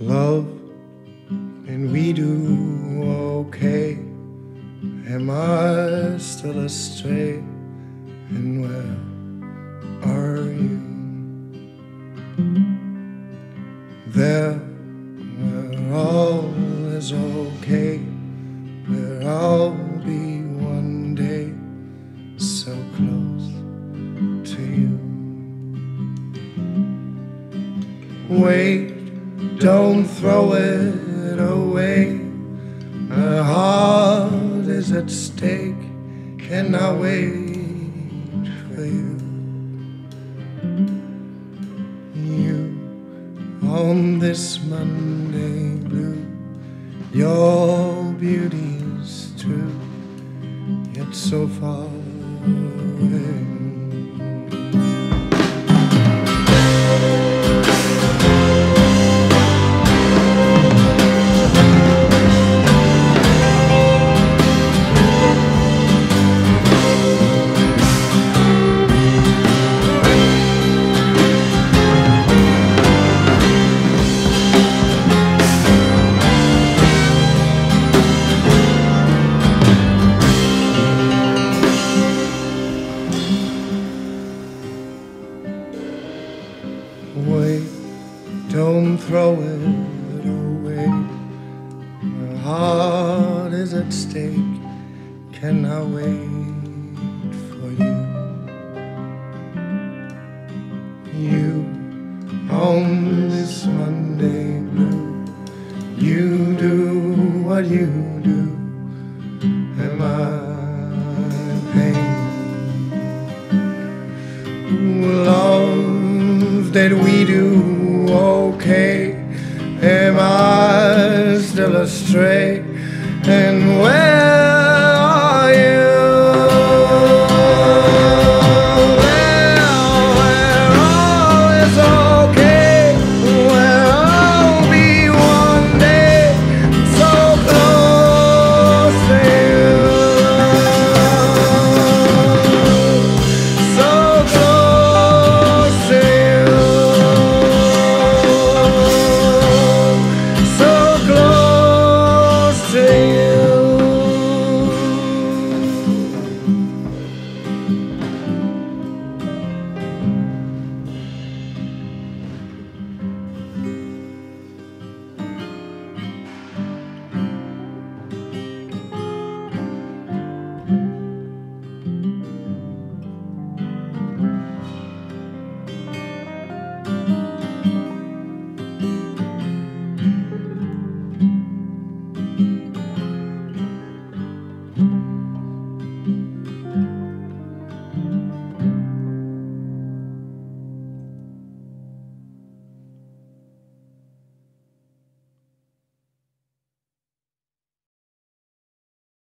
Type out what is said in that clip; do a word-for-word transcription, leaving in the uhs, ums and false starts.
love, and we do okay. Am I still astray, and where are you? There, where all is okay, where I'll be one day, so close to you. Wait, don't throw it away, our heart is at stake, can I wait for you? You, on this Monday blue, your beauty's true, yet so far away. Wait, don't throw it away, my heart is at stake, can I wait for you? You, on this Monday blue, you do what you do, am I pain? Love, that we do okay, am I still astray, and where